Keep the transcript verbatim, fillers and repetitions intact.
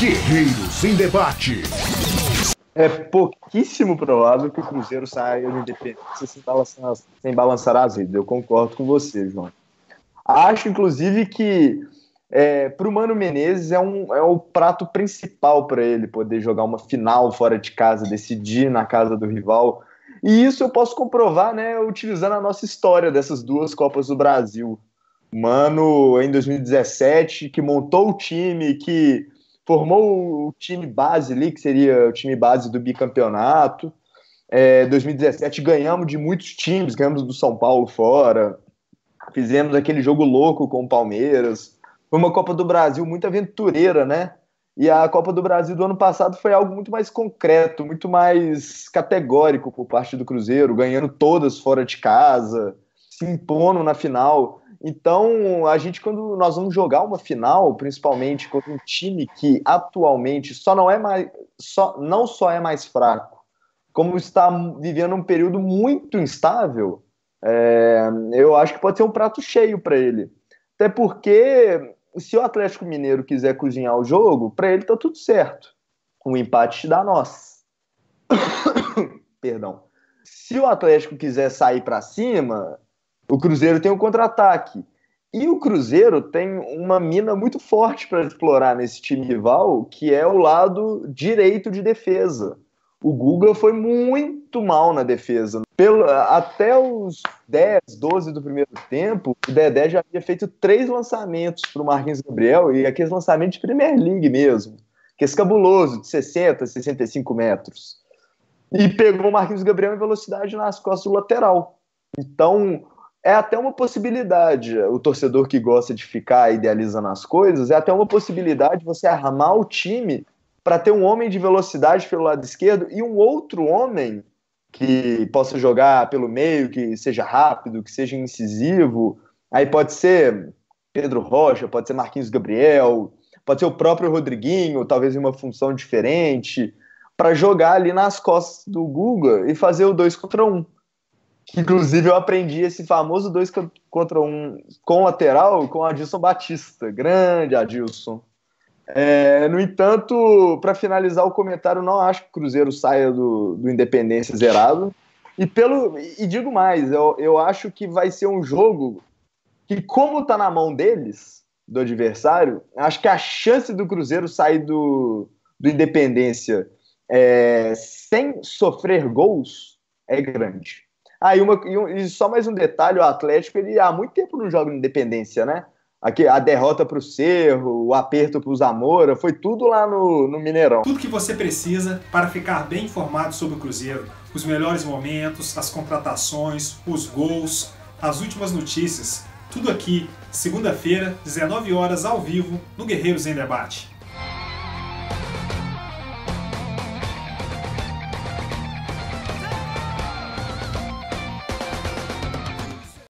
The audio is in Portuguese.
Guerreiros em Debate. É pouquíssimo provável que o Cruzeiro saia de Independência sem balançar, sem balançar as redes. Eu concordo com você, João. Acho, inclusive, que é, para o Mano Menezes é, um, é o prato principal para ele poder jogar uma final fora de casa, decidir na casa do rival. E isso eu posso comprovar, né, utilizando a nossa história dessas duas Copas do Brasil. Mano, em dois mil e dezessete, que montou o time, que formou o time base ali, que seria o time base do bicampeonato. É, dois mil e dezessete ganhamos de muitos times, ganhamos do São Paulo fora, fizemos aquele jogo louco com o Palmeiras. Foi uma Copa do Brasil muito aventureira, né? E a Copa do Brasil do ano passado foi algo muito mais concreto, muito mais categórico por parte do Cruzeiro, ganhando todas fora de casa, se impondo na final. Então, a gente, quando nós vamos jogar uma final, principalmente contra um time que atualmente só não, é mais, só, não só é mais fraco, como está vivendo um período muito instável, é, eu acho que pode ser um prato cheio para ele. Até porque, se o Atlético Mineiro quiser cozinhar o jogo, para ele tá tudo certo. Um empate dá nós. Perdão. Se o Atlético quiser sair para cima, o Cruzeiro tem um contra-ataque. E o Cruzeiro tem uma mina muito forte para explorar nesse time rival, que é o lado direito de defesa. O Guga foi muito mal na defesa. Pelo, até os dez, doze do primeiro tempo, o Dedé já havia feito três lançamentos para o Marquinhos Gabriel, e aqueles lançamentos de Premier League mesmo, que é escabuloso, de sessenta, sessenta e cinco metros. E pegou o Marquinhos Gabriel em velocidade nas costas do lateral. Então, é até uma possibilidade, o torcedor que gosta de ficar idealizando as coisas, é até uma possibilidade você armar o time para ter um homem de velocidade pelo lado esquerdo e um outro homem que possa jogar pelo meio, que seja rápido, que seja incisivo. Aí pode ser Pedro Rocha, pode ser Marquinhos Gabriel, pode ser o próprio Rodriguinho, talvez em uma função diferente, para jogar ali nas costas do Guga e fazer o dois contra um. Inclusive eu aprendi esse famoso dois contra um com lateral com o Adilson Batista. Grande Adilson. É, no entanto, para finalizar o comentário, não acho que o Cruzeiro saia do, do Independência zerado. E, pelo, e digo mais, eu, eu acho que vai ser um jogo que, como está na mão deles, do adversário, acho que a chance do Cruzeiro sair do, do Independência é, sem sofrer gols é grande. Ah, e, uma, e, um, e só mais um detalhe, o Atlético ele há muito tempo não joga no Independência, né? Aqui, a derrota para o Cerro, o aperto para o Zamora, foi tudo lá no, no Mineirão. Tudo que você precisa para ficar bem informado sobre o Cruzeiro. Os melhores momentos, as contratações, os gols, as últimas notícias. Tudo aqui, segunda-feira, dezenove horas, ao vivo, no Guerreiros em Debate.